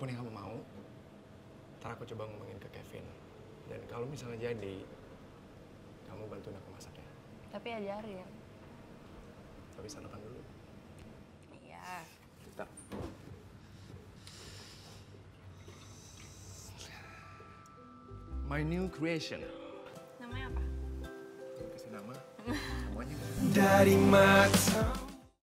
apapun yang kamu mau, ntar aku coba ngomongin ke Kevin. Dan kalau misalnya jadi, kamu bantuin aku masaknya. Tapi ajarin. Tapi sarapan dulu. Iya. Bentar. My new creation. Namanya apa? Kasih nama. Namanya. Dari mata.